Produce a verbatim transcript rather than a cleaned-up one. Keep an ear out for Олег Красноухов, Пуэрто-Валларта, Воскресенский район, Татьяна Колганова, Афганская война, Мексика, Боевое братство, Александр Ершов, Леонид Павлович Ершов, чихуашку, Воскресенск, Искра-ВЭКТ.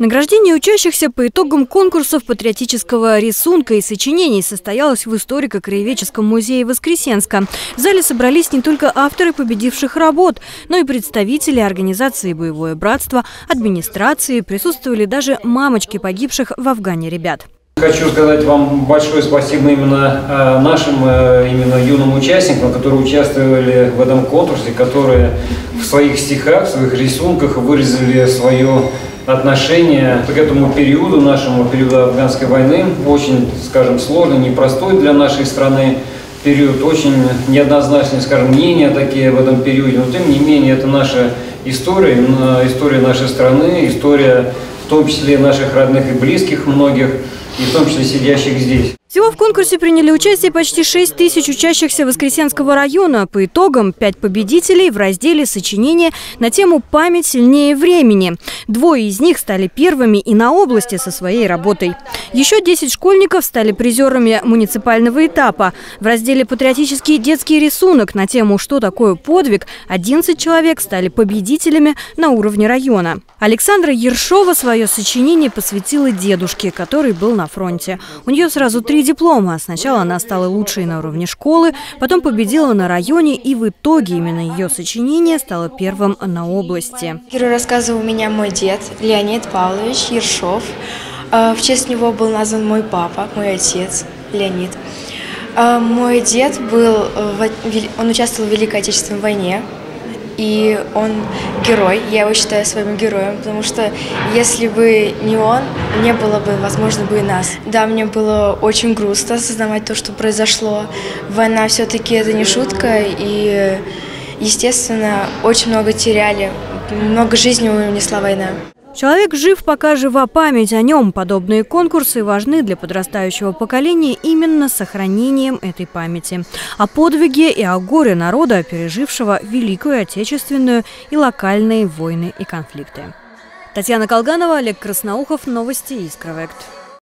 Награждение учащихся по итогам конкурсов патриотического рисунка и сочинений состоялось в историко-краеведческом музее Воскресенска. В зале собрались не только авторы победивших работ, но и представители организации «Боевое братство», администрации, присутствовали даже мамочки погибших в Афгане ребят. Хочу сказать вам большое спасибо именно нашим именно юным участникам, которые участвовали в этом конкурсе, которые в своих стихах, в своих рисунках выразили свое отношение к этому периоду, нашему периоду Афганской войны. Очень, скажем, сложный, непростой для нашей страны период, очень неоднозначные, скажем, мнения такие в этом периоде, но тем не менее это наша история, история нашей страны, история в том числе наших родных и близких многих, и в том числе сидящих здесь. Всего в конкурсе приняли участие почти шесть тысяч учащихся Воскресенского района. По итогам пять победителей в разделе «Сочинения» на тему «Память сильнее времени». Двое из них стали первыми и на области со своей работой. Еще десять школьников стали призерами муниципального этапа. В разделе «Патриотический детский рисунок» на тему «Что такое подвиг» одиннадцать человек стали победителями на уровне района. Александра Ершова свое сочинение посвятила дедушке, который был на фронте. У нее сразу три диплома. Сначала она стала лучшей на уровне школы, потом победила на районе, и в итоге именно ее сочинение стало первым на области. Герой рассказа у меня мой дед Леонид Павлович Ершов. В честь него был назван мой папа, мой отец Леонид. Мой дед был, он участвовал в Великой Отечественной войне, и он герой. Я его считаю своим героем, потому что если бы не он, не было бы, возможно, бы и нас. Да, мне было очень грустно осознавать то, что произошло. Война все-таки это не шутка, и, естественно, очень много теряли, много жизни унесла война. Человек жив, пока жива память о нем. Подобные конкурсы важны для подрастающего поколения именно сохранением этой памяти. О подвиге и о горе народа, пережившего Великую Отечественную и локальные войны и конфликты. Татьяна Колганова, Олег Красноухов, новости Искра-ВЭКТ.